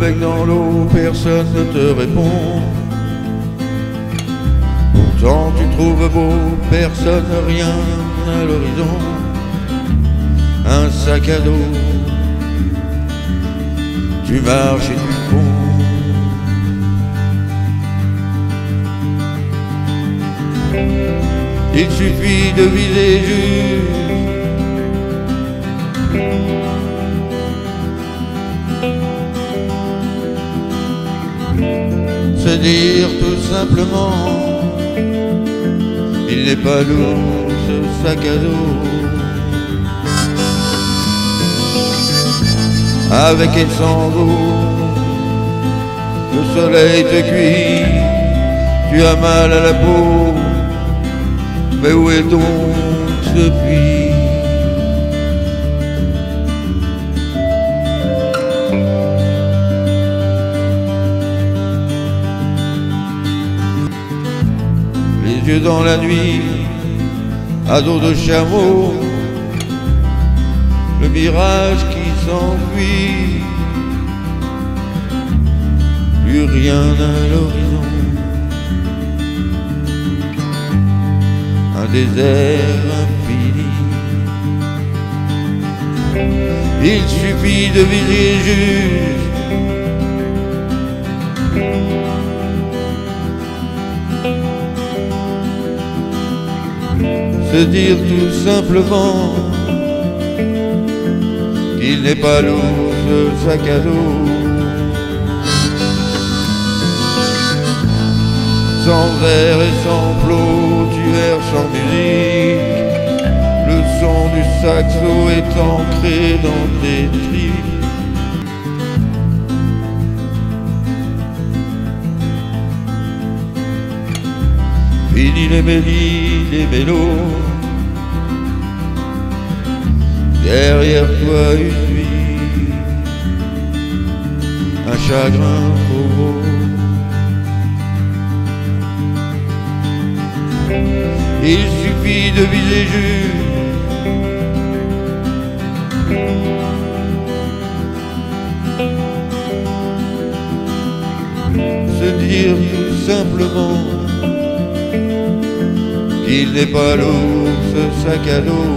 bec dans l'eau, personne ne te répond. Pourtant tu trouves beau, personne, rien à l'horizon. Un sac à dos, tu marches et tu fonds. Il suffit de viser juste. Se dire tout simplement, il n'est pas lourd ce sac à dos. Avec et sans eau, le soleil te cuit, tu as mal à la peau. Mais où est donc ce puits? Les yeux dans la nuit, à dos de chameau, le mirage qui s'enfuit, plus rien à l'horizon. Un désert infini. Il suffit de viser juste. Se dire tout simplement qu'il n'est pas lourd ce sac à dos. Sans verre et sans flot, sans musique, le son du saxo est ancré dans tes tripes. Fini les mélodies, les mélos, derrière toi une nuit, un chagrin trop beau. Il suffit de viser juste. Se dire tout simplement qu'il n'est pas lourd ce sac à dos.